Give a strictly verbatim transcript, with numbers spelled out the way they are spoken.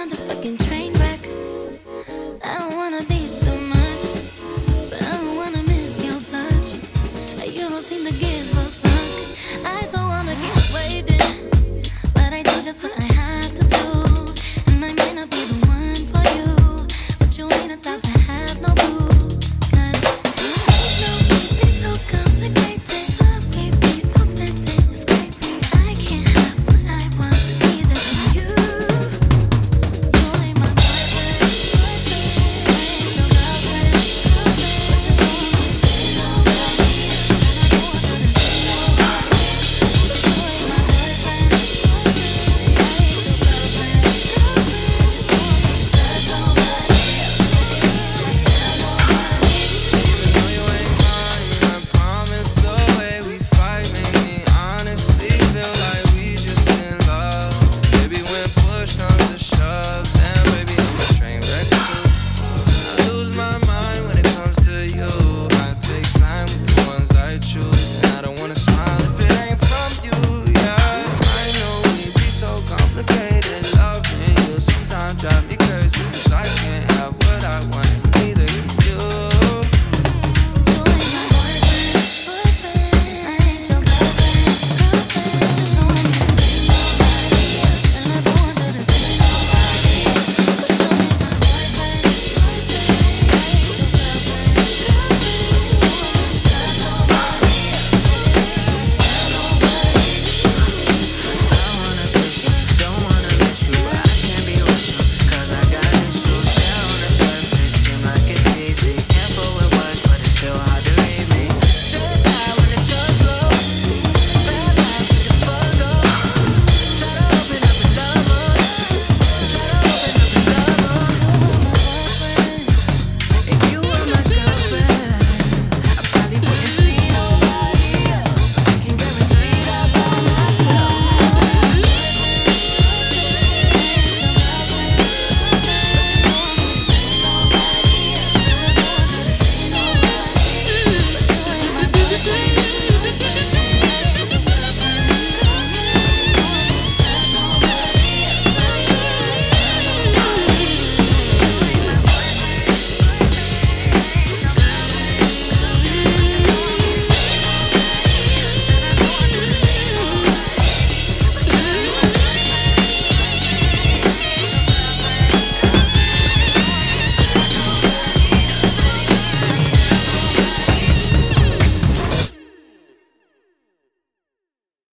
another fucking train wreck.